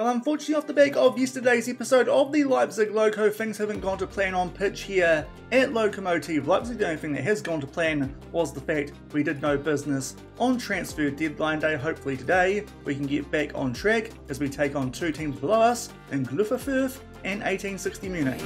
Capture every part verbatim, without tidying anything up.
Well, unfortunately, off the back of yesterday's episode of the Leipzig Loco, things haven't gone to plan on pitch here at Lokomotive Leipzig. The only thing that has gone to plan was the fact we did no business on transfer deadline day. Hopefully today we can get back on track as we take on two teams below us in Greuther Fürth and eighteen sixty Munich.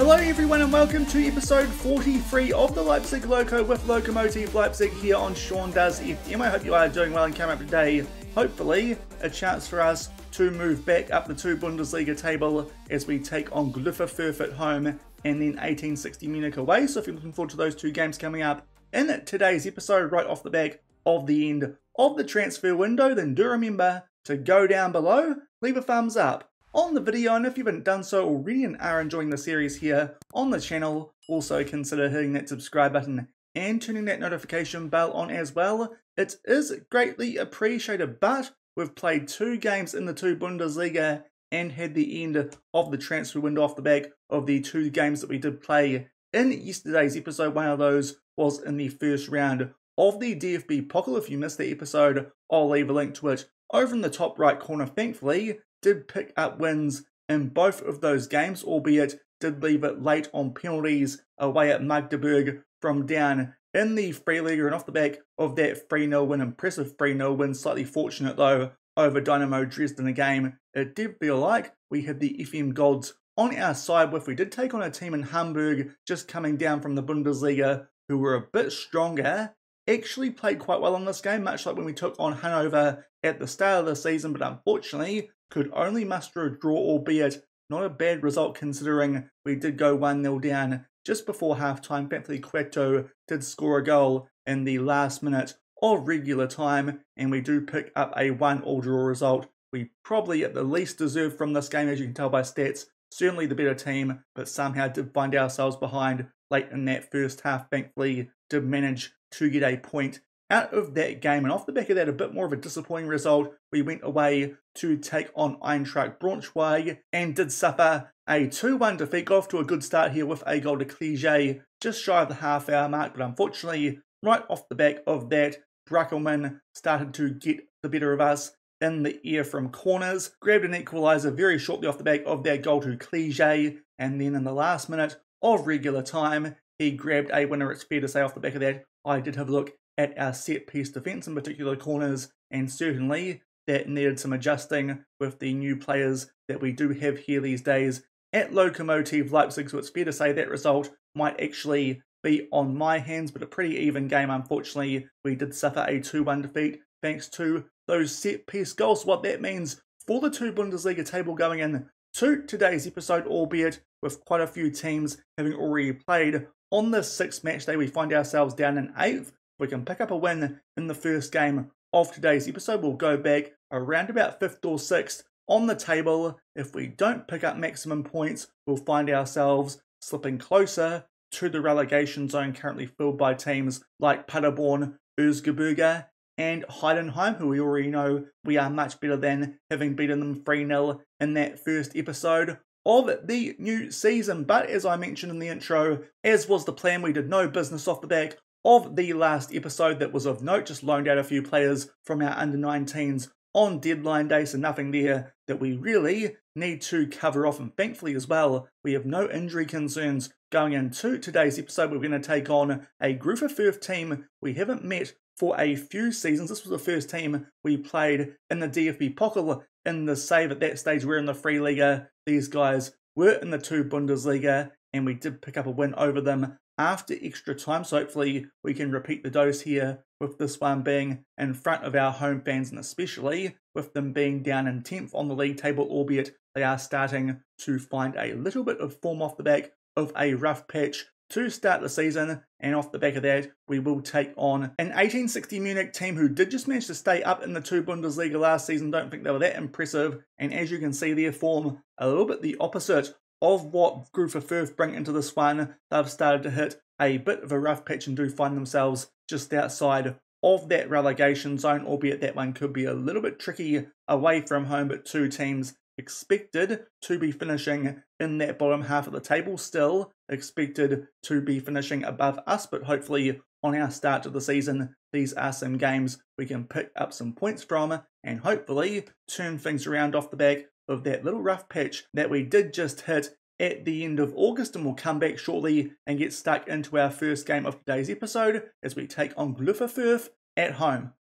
Hello everyone and welcome to episode forty-three of the Leipzig Loco with Lokomotive Leipzig here on Shaun Does F M. I hope you are doing well and coming up today, hopefully, a chance for us to move back up the two Bundesliga table as we take on Greuther Fürth at home and then eighteen sixty Munich away. So if you're looking forward to those two games coming up in today's episode right off the back of the end of the transfer window, then do remember to go down below, leave a thumbs up on the video, and if you haven't done so already and are enjoying the series here on the channel, also consider hitting that subscribe button and turning that notification bell on as well. It is greatly appreciated, but we've played two games in the two Bundesliga and had the end of the transfer window off the back of the two games that we did play in yesterday's episode. One of those was in the first round of the D F B Pokal. If you missed the episode, I'll leave a link to it over in the top right corner. Thankfully, did pick up wins in both of those games, albeit did leave it late on penalties away at Magdeburg from down in the Freiliga, and off the back of that three nil win, impressive three nil win, slightly fortunate though, over Dynamo Dresden, a game it did feel like we had the F M gods on our side with. We did take on a team in Hamburg just coming down from the Bundesliga who were a bit stronger, actually played quite well on this game, much like when we took on Hanover at the start of the season, but unfortunately could only muster a draw, albeit not a bad result considering we did go one nil down just before half-time. Bentley Cueto did score a goal in the last minute of regular time, and we do pick up a one all draw result. We probably at the least deserved from this game, as you can tell by stats, certainly the better team, but somehow did find ourselves behind late in that first half. Thankfully, did manage to get a point out of that game, and off the back of that, a bit more of a disappointing result. We went away to take on Eintracht Braunschweig and did suffer a two one defeat. Got off to a good start here with a goal to Clijet just shy of the half hour mark, but unfortunately, right off the back of that, Bruckelman started to get the better of us in the air from corners, grabbed an equaliser very shortly off the back of that goal to Clijet, and then in the last minute of regular time, he grabbed a winner. It's fair to say off the back of that, I did have a look at our set-piece defence, in particular corners, and certainly that needed some adjusting with the new players that we do have here these days at Lokomotive Leipzig, so it's fair to say that result might actually be on my hands, but a pretty even game. Unfortunately, we did suffer a two one defeat thanks to those set-piece goals. What that means for the two Bundesliga table going in to today's episode, albeit with quite a few teams having already played on the sixth match day, we find ourselves down in eighth. We can pick up a win in the first game of today's episode. We'll go back around about fifth or sixth on the table. If we don't pick up maximum points, we'll find ourselves slipping closer to the relegation zone currently filled by teams like Paderborn, Erzgebirge and Heidenheim, who we already know we are much better than, having beaten them three nil in that first episode of the new season. But as I mentioned in the intro, as was the plan, we did no business off the back of the last episode that was of note, just loaned out a few players from our under nineteens on deadline day, so nothing there that we really need to cover off. And thankfully as well, we have no injury concerns going into today's episode. We're going to take on a Greuther Fürth team we haven't met for a few seasons. This was the first team we played in the D F B Pokal in the save. At that stage, we're in the Freiliga. These guys were in the two Bundesliga, and we did pick up a win over them after extra time, so hopefully we can repeat the dose here with this one being in front of our home fans, and especially with them being down in tenth on the league table, albeit they are starting to find a little bit of form off the back of a rough patch to start the season. And off the back of that, we will take on an eighteen sixty Munich team who did just manage to stay up in the two Bundesliga last season. Don't think they were that impressive, and as you can see, their form a little bit the opposite of what Greuther Fürth bring into this one. They've started to hit a bit of a rough patch and do find themselves just outside of that relegation zone, albeit that one could be a little bit tricky away from home, but two teams expected to be finishing in that bottom half of the table, still expected to be finishing above us, but hopefully on our start to the season, these are some games we can pick up some points from and hopefully turn things around off the back of that little rough patch that we did just hit at the end of August, and we'll come back shortly and get stuck into our first game of today's episode as we take on Greuther Fürth at home.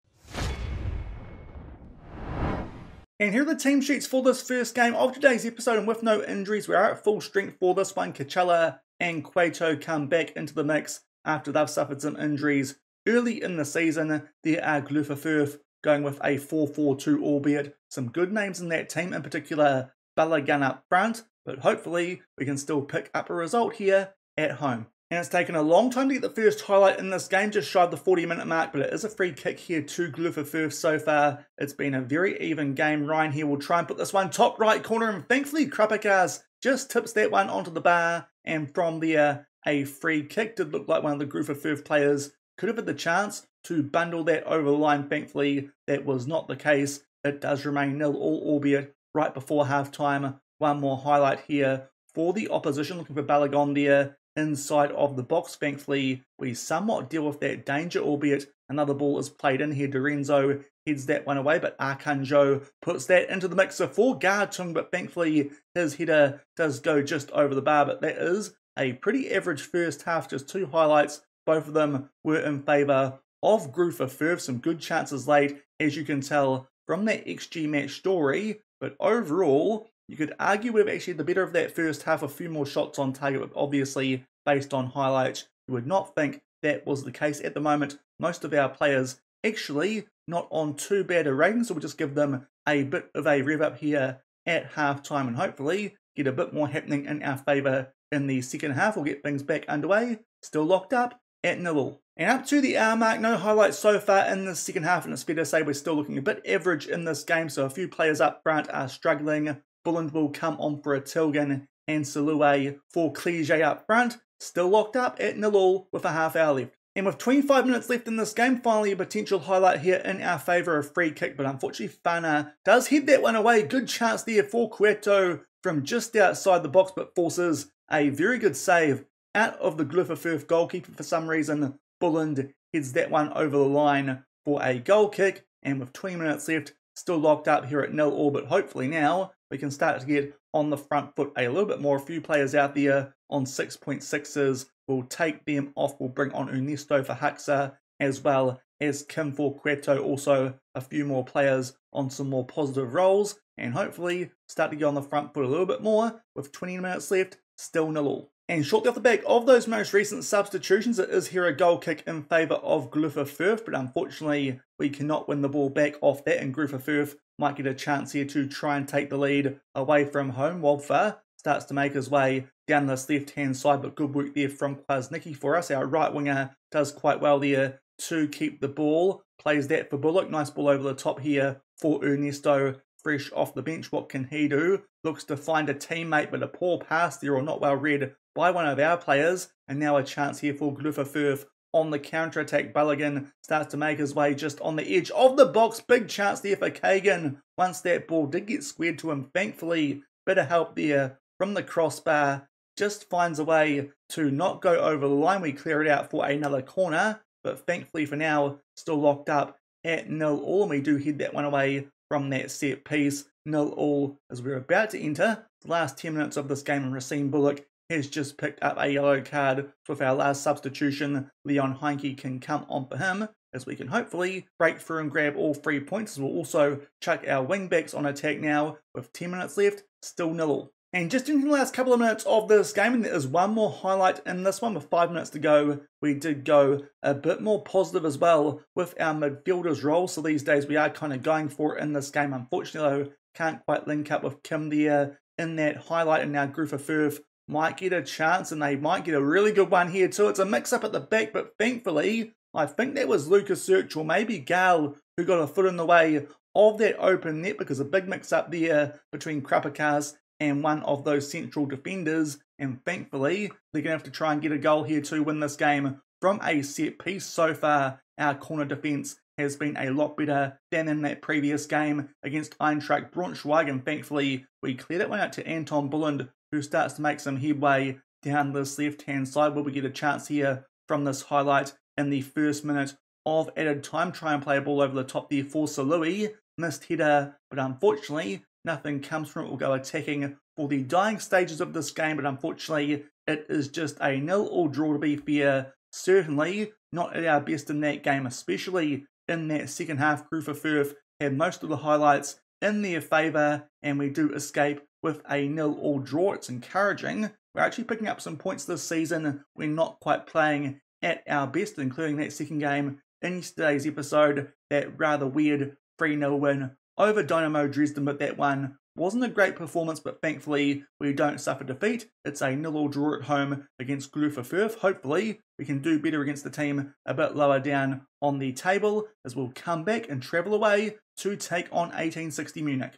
And here are the team sheets for this first game of today's episode, and with no injuries we are at full strength for this one. Kachala and Cueto come back into the mix after they've suffered some injuries early in the season. There are Greuther Fürth going with a four four two, albeit some good names in that team, in particular Balogun up front, but hopefully we can still pick up a result here at home. And it's taken a long time to get the first highlight in this game, just shy of the forty minute mark, but it is a free kick here to Greuther Fürth so far. It's been a very even game. Ryan here will try and put this one top right corner, and thankfully Krapikas just tips that one onto the bar, and from there a free kick. Did look like one of the Greuther Fürth players could have had the chance to bundle that over the line. Thankfully that was not the case. It does remain nil all, albeit right before half time. One more highlight here for the opposition, looking for Balogun there inside of the box. Thankfully we somewhat deal with that danger, albeit another ball is played in here. Dorenzo heads that one away, but Arcanjo puts that into the mixer for Gartung, but thankfully his header does go just over the bar. But that is a pretty average first half, just two highlights. Both of them were in favour of Greuther Fürth. Some good chances late, as you can tell from that X G match story, but overall you could argue we've actually the better of that first half, a few more shots on target, but obviously based on highlights, you would not think that was the case at the moment. Most of our players actually not on too bad a rating, so we'll just give them a bit of a rev up here at half time and hopefully get a bit more happening in our favour in the second half. We'll get things back underway. Still locked up at nil. And up to the hour mark, no highlights so far in the second half, and it's fair to say we're still looking a bit average in this game, so a few players up front are struggling. Bulland will come on for Atilgan and Salouay for Clijet up front. Still locked up at nil all with a half hour left. And with twenty-five minutes left in this game, finally a potential highlight here in our favour, a free kick, but unfortunately Fana does head that one away. Good chance there for Cueto from just outside the box, but forces a very good save out of the Greuther Fürth goalkeeper. For some reason, Bulland heads that one over the line for a goal kick, and with twenty minutes left, still locked up here at nil all, but hopefully now we can start to get on the front foot a little bit more. A few players out there on six point sixes. We'll take them off. We'll bring on Ernesto for Huxa, as well as Kim for Cueto. Also a few more players on some more positive roles, and hopefully start to get on the front foot a little bit more. With twenty minutes left, still nil all. And shortly off the back of those most recent substitutions, it is here a goal kick in favour of Greuther Fürth, but unfortunately we cannot win the ball back off that, and Greuther Fürth might get a chance here to try and take the lead away from home. Wobfa starts to make his way down this left-hand side, but good work there from Kwasnicki for us. Our right winger does quite well there to keep the ball. Plays that for Bullock. Nice ball over the top here for Ernesto, fresh off the bench. What can he do? Looks to find a teammate, but a poor pass there, or not well read by one of our players, and now a chance here for Greuther Fürth on the counter-attack. Balogun starts to make his way just on the edge of the box. Big chance there for Kagan once that ball did get squared to him. Thankfully, bit of help there from the crossbar. Just finds a way to not go over the line. We clear it out for another corner, but thankfully for now, still locked up at nil all, and we do head that one away from that set piece. Nil all as we're about to enter the last ten minutes of this game, and Racine Bullock has just picked up a yellow card. With our last substitution, Leon Heinke can come on for him, as we can hopefully break through and grab all three points. We'll also chuck our wing-backs on attack now, with ten minutes left, still nil all. And just in the last couple of minutes of this game, and there is one more highlight in this one, with five minutes to go, we did go a bit more positive as well with our midfielders role, so these days we are kind of going for it in this game. Unfortunately though, can't quite link up with Kim there in that highlight, and now Greuther Fürth might get a chance, and they might get a really good one here too. It's a mix-up at the back, but thankfully, I think that was Lucas Search, or maybe Gal, who got a foot in the way of that open net, because a big mix-up there between Krapikas and one of those central defenders, and thankfully, they're going to have to try and get a goal here to win this game from a set piece. So far, our corner defence has been a lot better than in that previous game against Eintracht Braunschweig, and thankfully we cleared it one out to Anton Bulland, who starts to make some headway down this left-hand side, where we get a chance here from this highlight in the first minute of added time. Try and play a ball over the top there for Salouay. Missed header, but unfortunately nothing comes from it. We'll go attacking for the dying stages of this game, but unfortunately it is just a nil-all draw, to be fair. Certainly not at our best in that game, especially in that second half. Greuther Fürth had most of the highlights in their favour, and we do escape with a nil-all draw. It's encouraging. We're actually picking up some points this season. We're not quite playing at our best, including that second game in yesterday's episode, that rather weird three nil win over Dynamo Dresden, but that one wasn't a great performance, but thankfully we don't suffer defeat. It's a nil-all draw at home against Greuther Fürth. Hopefully we can do better against the team a bit lower down on the table, as we'll come back and travel away to take on eighteen sixty Munich.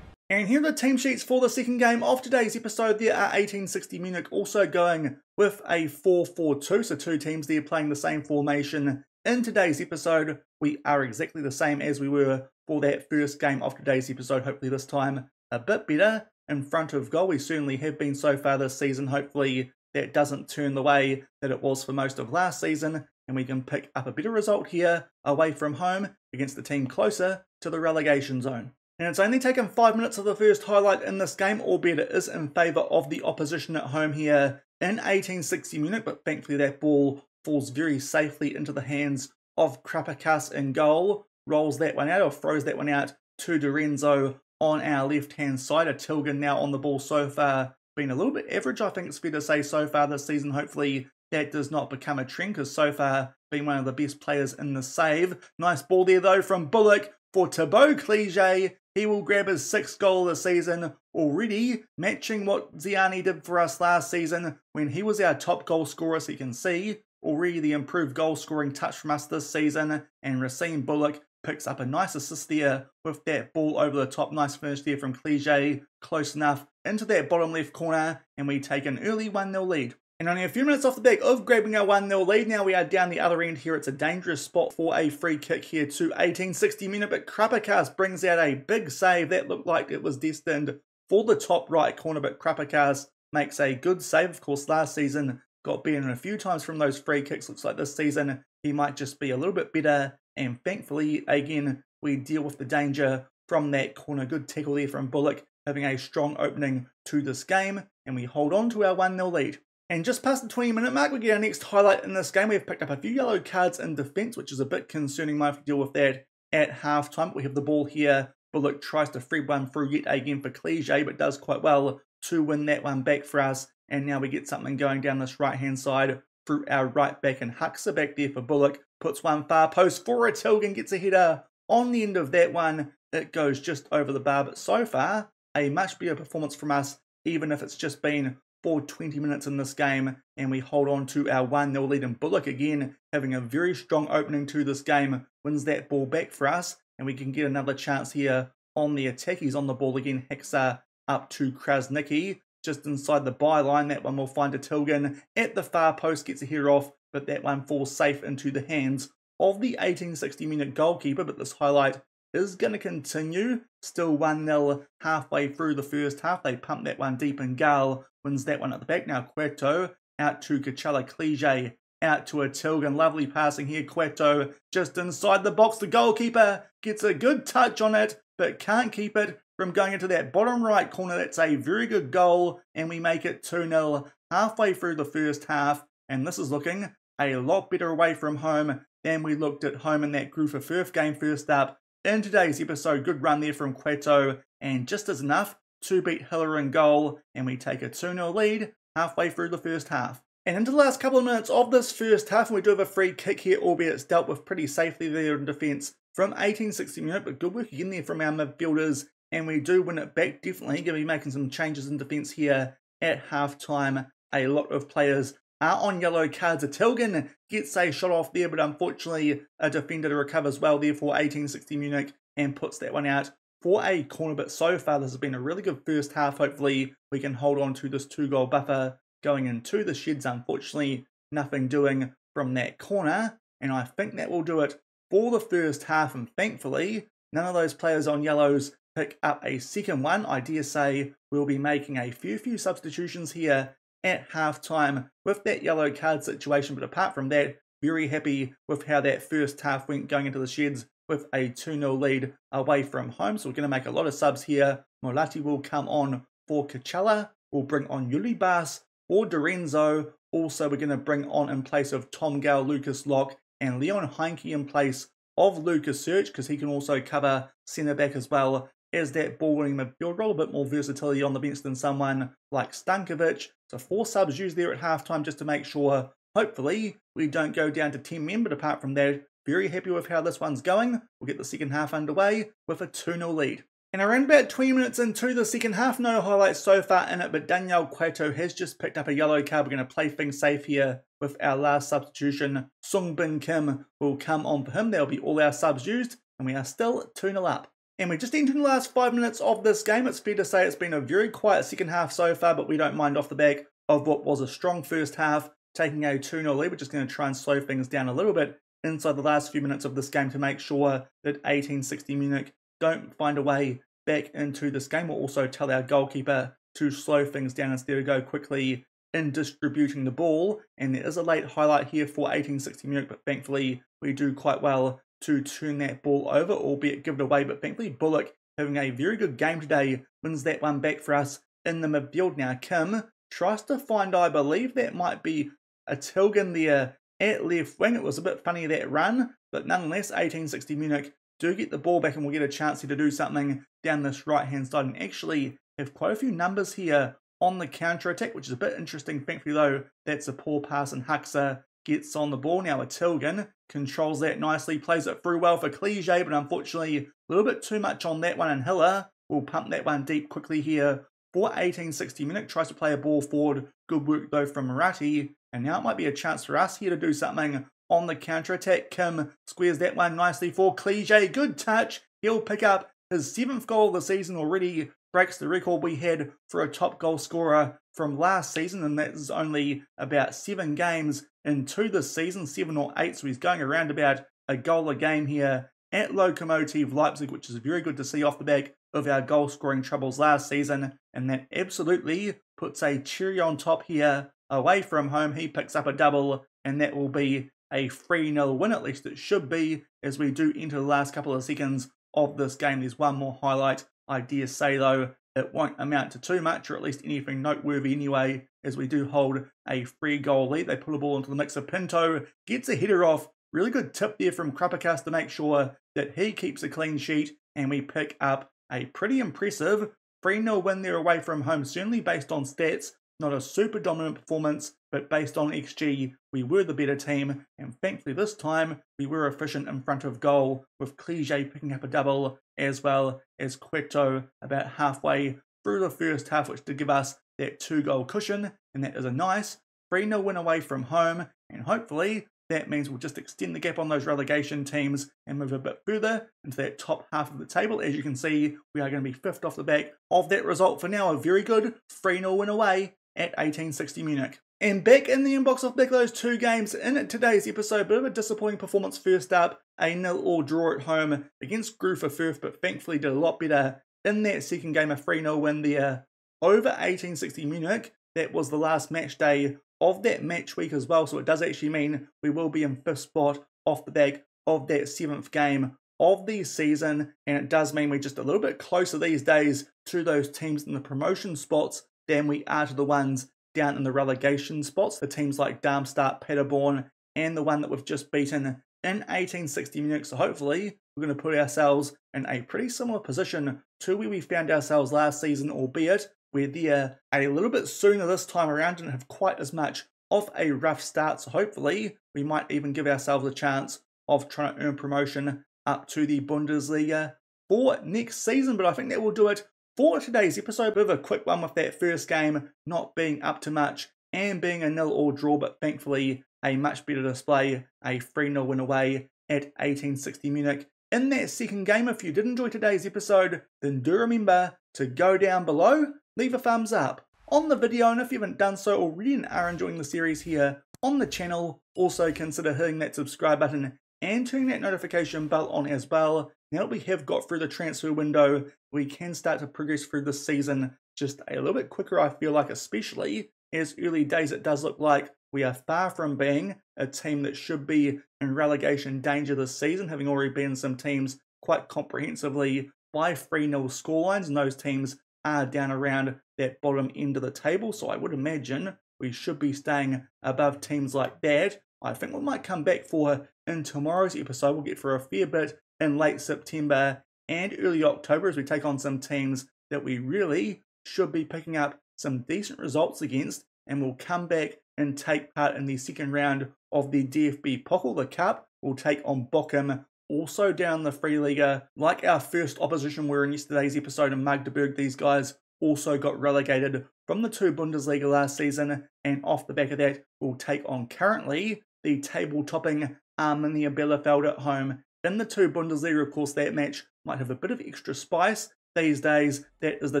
And here are the team sheets for the second game of today's episode. There are eighteen sixty Munich also going with a four four two, so two teams there playing the same formation. In today's episode, we are exactly the same as we were for that first game of today's episode, hopefully this time a bit better in front of goal. We certainly have been so far this season. Hopefully that doesn't turn the way that it was for most of last season, and we can pick up a better result here away from home against the team closer to the relegation zone. And it's only taken five minutes of the first highlight in this game, albeit it is in favour of the opposition at home here in eighteen sixty Munich, but thankfully that ball falls very safely into the hands of Krapikas in goal. Rolls that one out, or throws that one out to Dorenzo on our left-hand side. Atilgan now on the ball so far. Been a little bit average, I think it's fair to say, so far this season. Hopefully that does not become a trend, because so far been one of the best players in the save. Nice ball there though from Bullock for Thibaut Clijet. He will grab his sixth goal of the season already, matching what Ziani did for us last season when he was our top goal scorer, so you can see already the improved goal-scoring touch from us this season. And Racine Bullock picks up a nice assist there with that ball over the top. Nice finish there from Clijet, close enough into that bottom left corner, and we take an early one nil lead. And only a few minutes off the back of grabbing our one nil lead, now we are down the other end here. It's a dangerous spot for a free kick here to eighteen sixty Munich, but Krapikas brings out a big save. That looked like it was destined for the top right corner, but Krapikas makes a good save. Of course, last season got beaten a few times from those free kicks. Looks like this season he might just be a little bit better. And thankfully, again, we deal with the danger from that corner. Good tackle there from Bullock, having a strong opening to this game. And we hold on to our one nil lead. And just past the twenty minute mark, we get our next highlight in this game. We've picked up a few yellow cards in defence, which is a bit concerning. Might have to deal with that at half time. We have the ball here. Bullock tries to free one through yet again for Clijet, but does quite well to win that one back for us. And now we get something going down this right-hand side through our right-back, and Huxa back there for Bullock. Puts one far post for Atilgan, gets a header on the end of that one. It goes just over the bar, but so far, a much better performance from us, even if it's just been for twenty minutes in this game, and we hold on to our one nil lead. And Bullock, again, having a very strong opening to this game, wins that ball back for us, and we can get another chance here on the attack. He's on the ball again, Huxa up to Kwasnicki. Just inside the byline, that one will find Atilgan at the far post, gets a header off, but that one falls safe into the hands of the eighteen sixty Munich goalkeeper. But this highlight is going to continue. Still one nil halfway through the first half. They pump that one deep, and Gal wins that one at the back. Now Cueto out to Kachala, Clijet out to Atilgan. Lovely passing here. Cueto just inside the box. The goalkeeper gets a good touch on it, but can't keep it from going into that bottom right corner. That's a very good goal, and we make it two nil halfway through the first half, and this is looking a lot better away from home than we looked at home in that Greuther Fürth game. First up in today's episode, good run there from Cueto, and just as enough to beat Hiller in goal, and we take a two nil lead halfway through the first half. And into the last couple of minutes of this first half, and we do have a free kick here, albeit it's dealt with pretty safely there in defence from eighteen sixty Munich, but good work again there from our midfielders. And we do win it back, definitely. Going to be making some changes in defence here at halftime. A lot of players are on yellow cards. Atilgan gets a shot off there, but unfortunately a defender recovers well there for eighteen sixty Munich and puts that one out for a corner. But so far this has been a really good first half. Hopefully we can hold on to this two goal buffer going into the sheds. Unfortunately nothing doing from that corner. And I think that will do it for the first half. And thankfully, none of those players on yellows pick up a second one. I dare say we'll be making a few, few substitutions here at halftime with that yellow card situation. But apart from that, very happy with how that first half went going into the sheds with a two nil lead away from home. So we're going to make a lot of subs here. Mulatti will come on for Kachala. We'll bring on Yulibas or Dorenzo. Also, we're going to bring on in place of Tom Gale, Lucas Locke, and Leon Heinke in place of Lucas Search, because he can also cover centre-back as well as that ball-winning midfield role. A bit more versatility on the bench than someone like Stankovic. So four subs used there at halftime just to make sure, hopefully, we don't go down to ten men. But apart from that, very happy with how this one's going. We'll get the second half underway with a two nil lead. And around about twenty minutes into the second half, no highlights so far in it, but Bentley Cueto has just picked up a yellow card. We're going to play things safe here with our last substitution. Sungbin Kim will come on for him. That'll be all our subs used, and we are still two nil up. And we're just entering the last five minutes of this game. It's fair to say it's been a very quiet second half so far, but we don't mind off the back of what was a strong first half, taking a two nil lead. We're just going to try and slow things down a little bit inside the last few minutes of this game to make sure that eighteen sixty Munich don't find a way back into this game. We'll also tell our goalkeeper to slow things down instead of go quickly in distributing the ball. And there is a late highlight here for eighteen sixty Munich, but thankfully we do quite well to turn that ball over, albeit give it away. But thankfully Bullock, having a very good game today, wins that one back for us in the midfield. Now Kim tries to find, I believe that might be Atilgan there at left wing. It was a bit funny, that run, but nonetheless eighteen sixty Munich do get the ball back and we'll get a chance here to do something down this right-hand side, and actually have quite a few numbers here on the counter-attack, which is a bit interesting. Thankfully though, that's a poor pass and Huxa gets on the ball. Now Atilgan controls that nicely, plays it through well for Clijet, but unfortunately a little bit too much on that one, and Hiller will pump that one deep quickly here for eighteen sixty Munich. Tries to play a ball forward. Good work though from Mulatti, and now it might be a chance for us here to do something on the counter-attack. Kim squares that one nicely for Clijet. Good touch. He'll pick up his seventh goal of the season already. Breaks the record we had for a top goal scorer from last season, and that is only about seven games into this season, seven or eight. So he's going around about a goal a game here at Lokomotive Leipzig, which is very good to see off the back of our goal scoring troubles last season. And that absolutely puts a cherry on top here away from home. He picks up a double, and that will be a three nil win, at least it should be, as we do enter the last couple of seconds of this game. There's one more highlight. I dare say though, it won't amount to too much, or at least anything noteworthy anyway, as we do hold a three goal lead. They put a ball into the mix of Pinto, gets a header off. Really good tip there from Krapikas to make sure that he keeps a clean sheet, and we pick up a pretty impressive three nil win there away from home. Certainly based on stats, not a super dominant performance, but based on X G, we were the better team, and thankfully this time we were efficient in front of goal, with Clijet picking up a double as well as Cueto about halfway through the first half, which did give us that two-goal cushion, and that is a nice three nil win away from home, and hopefully that means we'll just extend the gap on those relegation teams and move a bit further into that top half of the table. As you can see, we are going to be fifth off the back of that result for now. A very good three nil win away at eighteen sixty Munich. And back in the inbox of back those two games in today's episode, bit of a disappointing performance first up, a nil all draw at home against Greuther Fürth, but thankfully did a lot better in that second game, a three nil win there over eighteen sixty Munich. That was the last match day of that match week as well, so it does actually mean we will be in fifth spot off the back of that seventh game of the season, and it does mean we're just a little bit closer these days to those teams in the promotion spots than we are to the ones down in the relegation spots. The teams like Darmstadt, Paderborn, and the one that we've just beaten in eighteen sixty Munich. So hopefully we're going to put ourselves in a pretty similar position to where we found ourselves last season, albeit we're there a little bit sooner this time around and have quite as much of a rough start. So hopefully we might even give ourselves a chance of trying to earn promotion up to the Bundesliga for next season. But I think that will do it for today's episode. Bit of a quick one with that first game not being up to much and being a nil all draw, but thankfully a much better display, a three nil win away at eighteen sixty Munich in that second game. If you did enjoy today's episode, then do remember to go down below, leave a thumbs up on the video, and if you haven't done so already and are enjoying the series here on the channel. Also consider hitting that subscribe button and turning that notification bell on as well. Now that we have got through the transfer window, we can start to progress through this season just a little bit quicker, I feel like, especially as early days it does look like we are far from being a team that should be in relegation danger this season, having already been some teams quite comprehensively by three nil scorelines, and those teams are down around that bottom end of the table, so I would imagine we should be staying above teams like that. I think we might come back for in tomorrow's episode. We'll get for a fair bit in late September and early October as we take on some teams that we really should be picking up some decent results against, and we'll come back and take part in the second round of the D F B Pokal, the Cup. We'll take on Bochum, also down the Freiliga. Like our first opposition were in yesterday's episode in Magdeburg, these guys also got relegated from the two Bundesliga last season, and off the back of that, we'll take on currently the table-topping Arminia Bielefeld at home. In the two Bundesliga, of course, that match might have a bit of extra spice. These days, that is the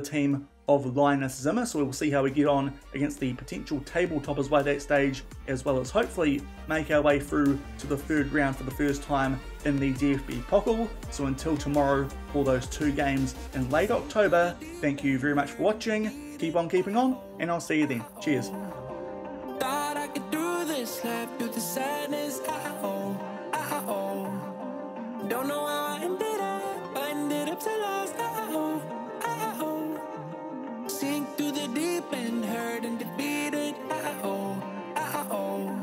team of Linus Zimmer, so we'll see how we get on against the potential table toppers by that stage, as well as hopefully make our way through to the third round for the first time in the D F B Pokal. So until tomorrow for those two games in late October, thank you very much for watching, keep on keeping on, and I'll see you then. Cheers. Thought I could do this, slept through the sadness, uh-oh, uh-oh. Don't know how I ended up, I ended up till last, uh-oh, uh-oh. Sink through the deep and hurt and defeated, uh-oh, uh-oh.